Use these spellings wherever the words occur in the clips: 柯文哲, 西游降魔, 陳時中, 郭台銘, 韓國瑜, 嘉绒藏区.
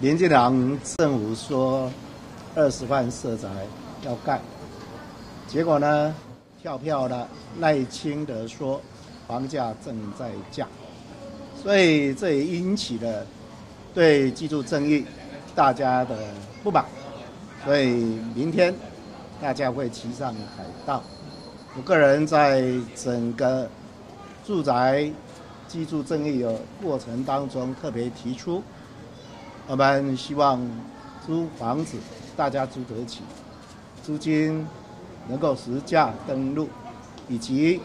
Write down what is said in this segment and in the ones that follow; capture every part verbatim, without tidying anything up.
民进党政府说二十万社宅要盖，结果呢跳票了，赖清德说房价正在降，所以这也引起了对居住正义大家的不满，所以明天大家会骑上海道。我个人在整个住宅居住正义的过程当中特别提出，我们希望租房子大家租得起，租金能够实价登录，以及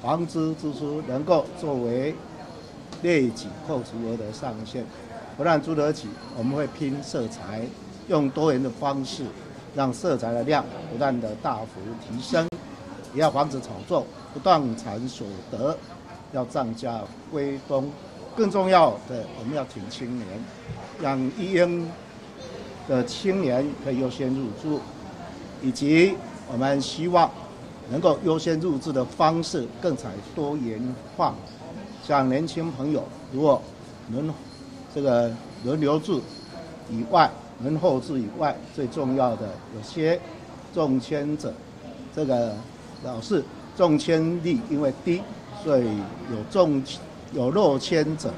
房租支出能够作为列举扣除额的上限。不但租得起，我们会拼社宅，用多元的方式让社宅的量不断的大幅提升，也要防止炒作不动产所得，要涨价归公。更重要的，我们要挺青年，让一应的青年可以优先入住，以及我们希望能够优先入住的方式更采多元化，像年轻朋友如果轮这个轮流住以外，轮候住以外，最重要的有些中签者，这个老是中签率因为低，所以有中。有落签者，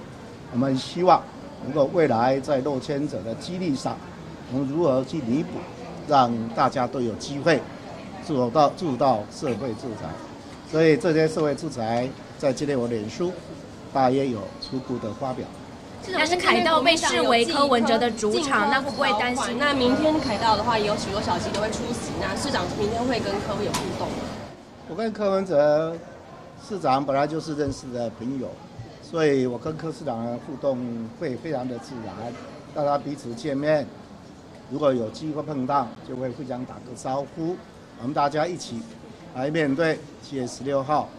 我们希望能够未来在落签者的激励上，我们如何去弥补，让大家都有机会住到住到社会住宅。所以这些社会住宅在今天我脸书大约有初步的发表。但是凯道被视为柯文哲的主场，那会不会担心？那明天凯道的话，也有许多小鸡都会出席。那市长明天会跟柯有互动吗？我跟柯文哲市长本来就是认识的朋友。所以我跟柯市长的互动会非常的自然，大家彼此见面，如果有机会碰到，就会互相打个招呼。我们大家一起来面对七月十六号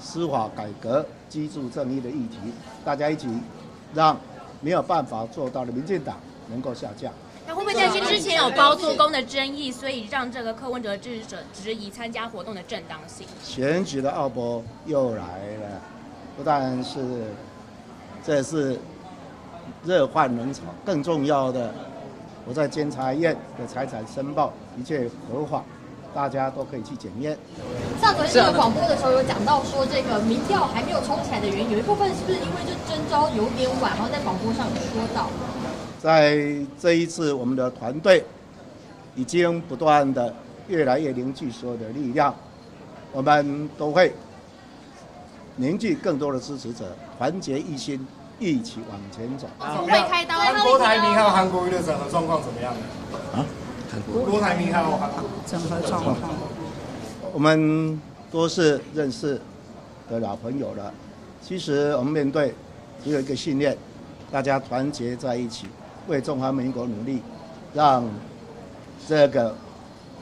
司法改革、居住正义的议题，大家一起让没有办法做到的民进党能够下架。那会不会担心之前有包租公的争议，所以让这个柯文哲支持者质疑参加活动的正当性？选举的奥博又来了。不但是，这是热换冷炒，更重要的，我在监察院的财产申报一切合法，大家都可以去检验。上昨天广播的时候有讲到说，这个民调还没有冲起来的原因，有一部分是不是因为这征召有点晚？然后在广播上有说到，在这一次我们的团队已经不断的越来越凝聚所有的力量，我们都会凝聚更多的支持者，团结一心，一起往前走。不会开刀。郭台铭和韩国瑜的整合状况怎么样呢？啊，韩国瑜。郭台铭和韩国瑜整合状况。我们都是认识的老朋友了。其实我们面对只有一个信念，大家团结在一起，为中华民国努力，让这个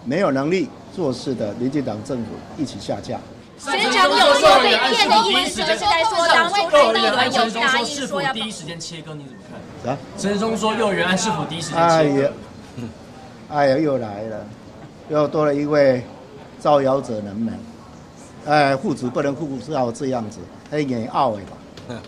没有能力做事的民进党政府一起下架。学长有说被骗的意思，就是在说当初开刀团有答应说要第一时间切割，你怎么看？啊？陈时中说幼儿园案是否第一时间切割？哎呀，哎呀，又来了，又多了一位造谣者能不能？哎，护主不能护主，要这样子，哎，眼傲哎吧。